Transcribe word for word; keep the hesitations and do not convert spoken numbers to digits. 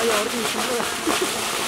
哎呦，我挺兴奋。